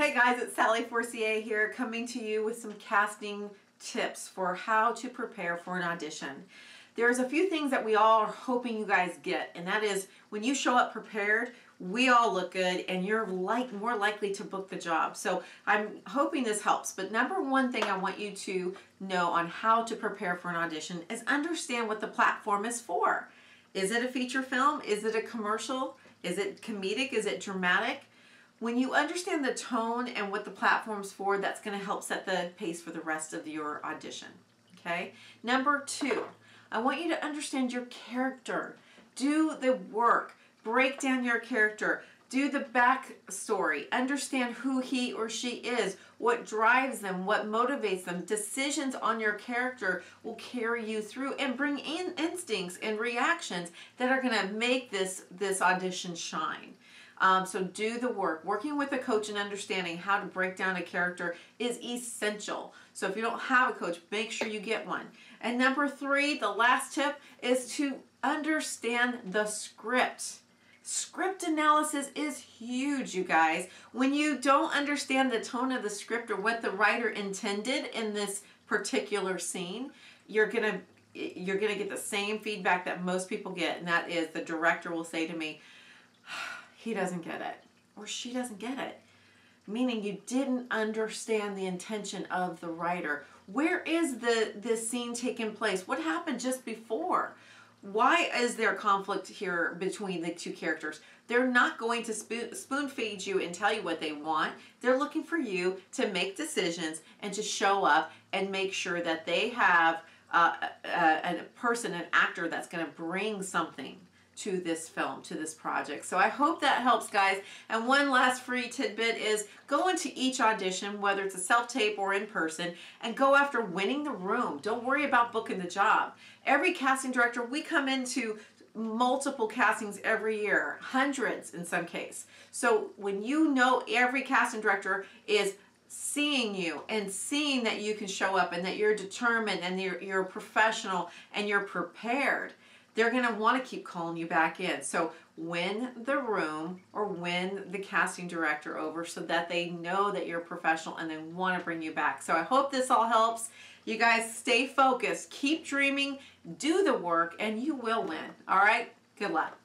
Hey guys, it's Sally Forcier here, coming to you with some casting tips for how to prepare for an audition. There's a few things that we all are hoping you guys get, and that is when you show up prepared, we all look good and you're more likely to book the job. So I'm hoping this helps, but number one thing I want you to know on how to prepare for an audition is understand what the platform is for. Is it a feature film? Is it a commercial? Is it comedic? Is it dramatic? When you understand the tone and what the platform's for, that's going to help set the pace for the rest of your audition. Okay? Number two, I want you to understand your character. Do the work. Break down your character. Do the backstory. Understand who he or she is, what drives them, what motivates them. Decisions on your character will carry you through and bring in instincts and reactions that are going to make this audition shine. So do the work. Working with a coach and understanding how to break down a character is essential. So if you don't have a coach, make sure you get one. And number three, the last tip is to understand the script. Script analysis is huge, you guys. When you don't understand the tone of the script or what the writer intended in this particular scene, you're gonna get the same feedback that most people get, and that is the director will say to me, "He doesn't get it," or "She doesn't get it," meaning you didn't understand the intention of the writer. Where is this scene taking place? What happened just before? Why is there conflict here between the two characters? They're not going to spoon feed you and tell you what they want. They're looking for you to make decisions and to show up and make sure that they have an actor that's going to bring something to this film, to this project. So I hope that helps, guys. And one last free tidbit is go into each audition, whether it's a self-tape or in person, and go after winning the room. Don't worry about booking the job. Every casting director, we come into multiple castings every year, hundreds in some case. So when you know every casting director is seeing you and seeing that you can show up and that you're determined and you're professional and you're prepared, they're going to want to keep calling you back in. So win the room or win the casting director over so that they know that you're professional and they want to bring you back. So I hope this all helps. You guys stay focused, keep dreaming, do the work, and you will win. All right? Good luck.